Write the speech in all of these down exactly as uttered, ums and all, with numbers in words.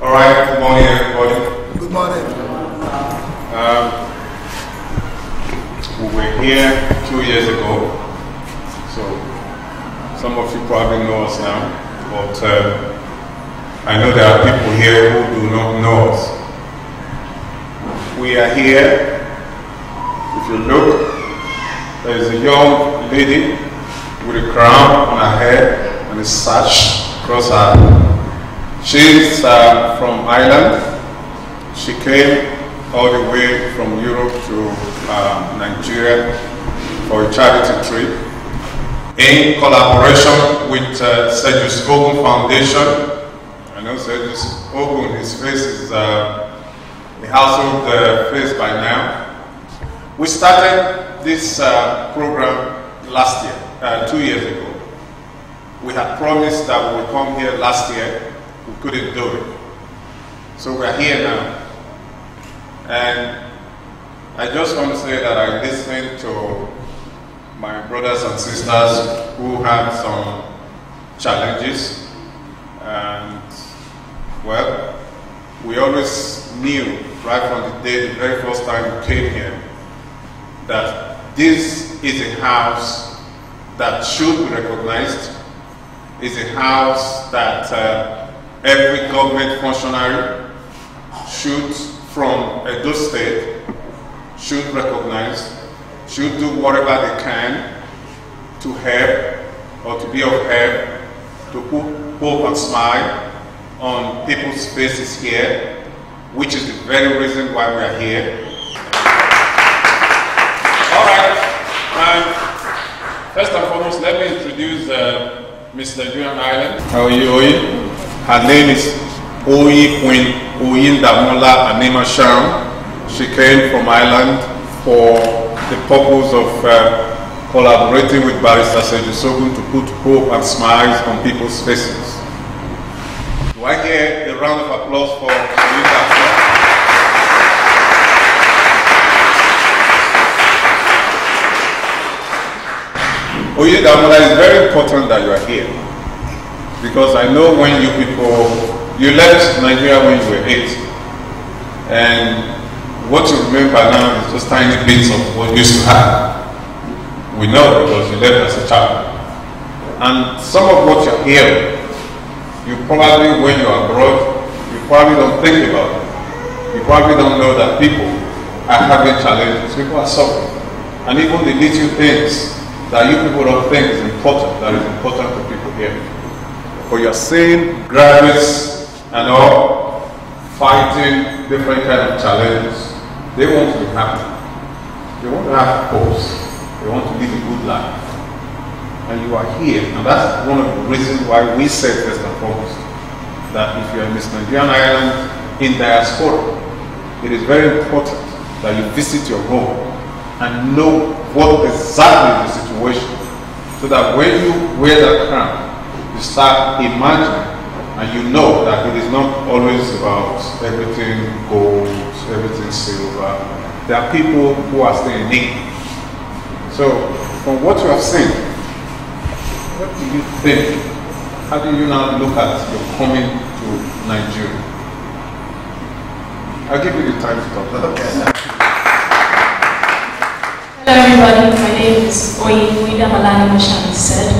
All right, good morning, everybody. Good morning. Um, we were here two years ago, so some of you probably know us now, but uh, I know there are people here who do not know us. We are here. If you look, there is a young lady with a crown on her head and a sash across her. She's uh, from Ireland. She came all the way from Europe to uh, Nigeria for a charity trip in collaboration with uh, Sergius Ogun Foundation. I know Sergius Ogun, his face is uh, the household uh, face by now. We started this uh, program last year, uh, two years ago. We had promised that we would come here last year. We couldn't do it. So we're here now. And I just want to say that I listened to my brothers and sisters who had some challenges. And, well, we always knew right from the day, the very first time we came here, that this is a house that should be recognized, is a house that uh, every government functionary should, from Edo State, should recognize, should do whatever they can to help or to be of help, to put hope and smile on people's faces here, which is the very reason why we are here. All right, um, first and foremost, let me introduce uh, Miss Julian Ireland. How are you, Oyi? Her name is Oyindamola Animashaun. She came from Ireland for the purpose of uh, collaborating with Barrister Sergius Ogun to put hope and smiles on people's faces. Do I hear a round of applause for Oyindamola? Oyindamola, it's very important that you are here. Because I know when you people, you left Nigeria when you were eight. And what you remember now is just tiny bits of what you used to have. We know because you left as a child. And some of what you're hearing, you probably, when you're abroad, you probably don't think about it. You probably don't know that people are having challenges, people are suffering. And even the little things that you people don't think is important, that is important to people here. But you're seeing graduates and all fighting different kind of challenges. They want to be happy. They want to have hopes. They want to live a good life. And you are here. And that's one of the reasons why we said first and foremost that if you are Miss Nigerian Ireland in diaspora, it is very important that you visit your home and know what exactly the situation so that when you wear that crown, start imagining and you know that it is not always about everything gold, everything silver. There are people who are still in need. So from what you have seen, what do you think? How do you now look at your coming to Nigeria? I'll give you the time to talk about that. Hello everybody, my name is Oyindamola Animashaun said.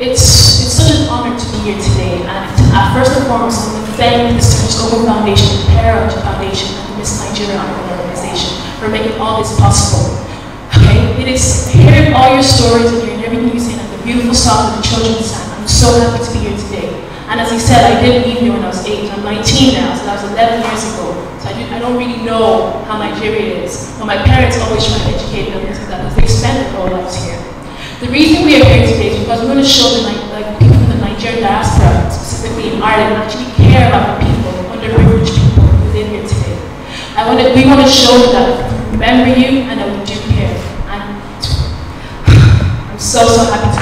It's, it's such an honor to be here today, and uh, first and foremost, I want to thank the Sergius Ogun Foundation, the Perod Foundation, and the Miss Nigeria Organization for making all this possible. Okay, it is hearing all your stories and hearing everything you say and the beautiful songs and the children sang. I'm so happy to be here today. And as you said, I didn't leave here when I was eight. I'm nineteen now, so that was eleven years ago. So I, I don't really know how Nigeria is, but my parents always try to educate them because they spent their whole lives here. The reason we are here today is because we want to show the like, people in the Nigerian diaspora, specifically in Ireland, actually care about the people, underprivileged people who live here today. I want to, we want to show them that we remember you and that we do care. And I'm so, so happy